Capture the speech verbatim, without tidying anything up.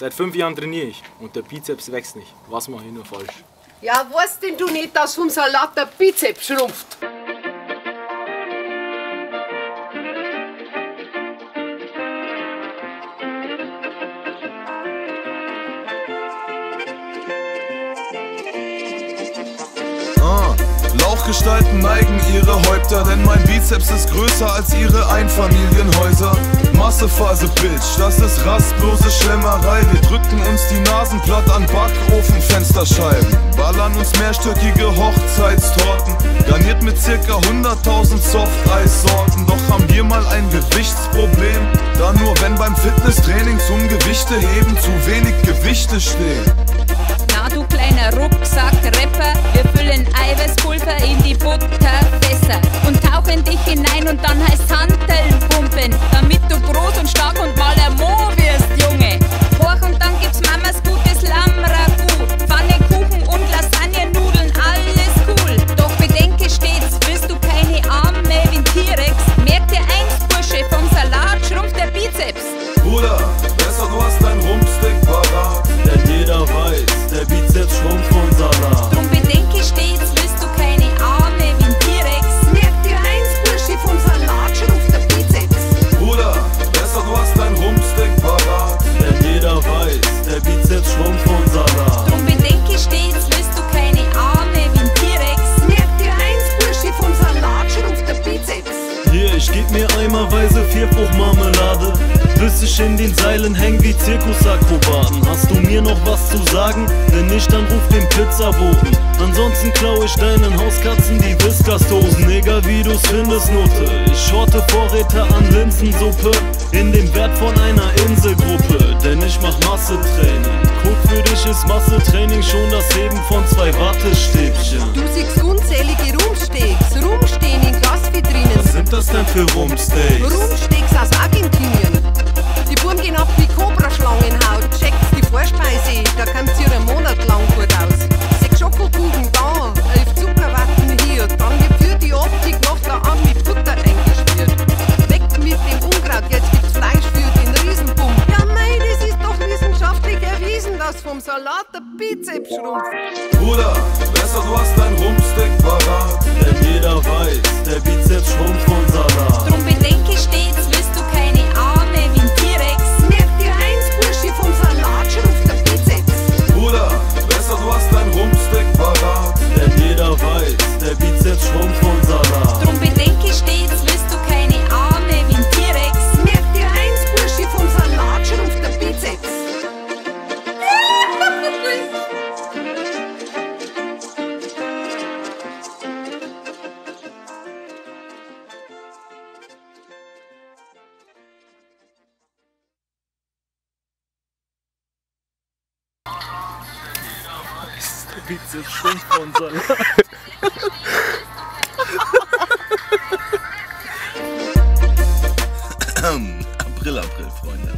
Seit fünf Jahren trainiere ich und der Bizeps wächst nicht. Was mache ich nur falsch? Ja, weißt denn du nicht, dass vom Salat der Bizeps schrumpft? Gestalten neigen ihre Häupter, denn mein Bizeps ist größer als ihre Einfamilienhäuser. Massephase, Bitch, das ist rastlose Schlemmerei. Wir drücken uns die Nasen platt an Backofenfensterscheiben, ballern uns mehrstöckige Hochzeitstorten, garniert mit circa hunderttausend Softeissorten. Doch haben wir mal ein Gewichtsproblem, da nur wenn beim Fitnesstraining zum Gewichteheben zu wenig Gewichte stehen. Na du kleiner Rucksack-Rapper, wir füllen Eiweißpulver in die Butterfässer und tauchen dich hinein und dann heißt Hantelpumpen, damit du groß und stark und mal ein Mo wirst, Junge. Hoch und dann gibt's Mamas gutes Lammragout, Pfanne, Kuchen und Lasagne-Nudeln, alles cool. Doch bedenke stets, willst du keine Arme wie ein T-Rex, merk dir eins, Bursche, vom Salat schrumpft der Bizeps. Bruder, besser du hast dein Rumpstick parat, denn jeder weiß, der Bizeps schrumpft vom Salat. Drum bedenke stets, willst du keine Arme wie ein T-Rex, merk dir eins, Bursche, vom Salat schrumpft der Bizeps. Bruder, besser du hast dein Rumpstick parat, denn jeder weiß, der Bizeps schrumpft vom Salat. Drum bedenke stets, willst du keine Arme wie ein T-Rex, merk dir eins, Bursche, vom Salat schrumpft der Bizeps. Hier, yeah, ich geb mir eimerweise Vierfruchtmarmelade, flüssig in den Seilen häng wie Zirkusakrobaten. Hast du mir noch was zu sagen? Wenn nicht, dann ruf den Pizzaboten. Ansonsten klau ich deinen Hauskatzen die Whiskersdosen. Egal wie du's findest, Note. Ich schorte Vorräte an Linsensuppe in dem Wert von einer Inselgruppe, denn ich mach Massetraining. Guck, für dich ist Massetraining schon das Heben von zwei Wattestäbchen. Du siehst unzählige Rumsteaks, rumstehen in Glasvitrinen. Was sind das denn für Rumsteaks? Rumsteaks aus Argentinien. Die Buben gehen ab wie Kobraschlangenhaut. Checkt's die Vorspeise, da kommt's ihr einen Monat lang gut aus. Sechs Schokokuchen da, elf Zuckerwatten hier. Dann wird für die Optik noch da an mit Butter eingeschmiert. Weg mit dem Unkraut, jetzt gibt's Fleisch für den Riesenbumm. Ja nein, es ist doch wissenschaftlich erwiesen, dass vom Salat der Bizeps schrumpft. Bruder, besser du hast dein Rumpsteak parat, denn jeder weiß, der Bizeps schrumpft vom Salat. Drum bedenke stets, willst du keine Arme wie ein T-Rex, merk dir eins, Bursche, vom Salat schrumpft der Bizeps. Bruder, besser du hast dein Rumpsteak parat, denn jeder weiß, der Bizeps schrumpft vom Salat. Drum bedenke stets, willst du keine Arme wie ein T-Rex, merk dir eins, Bursche, vom Salat schrumpft der Bizeps. Bizeps schrumpft vom Salat. April, April, Freunde.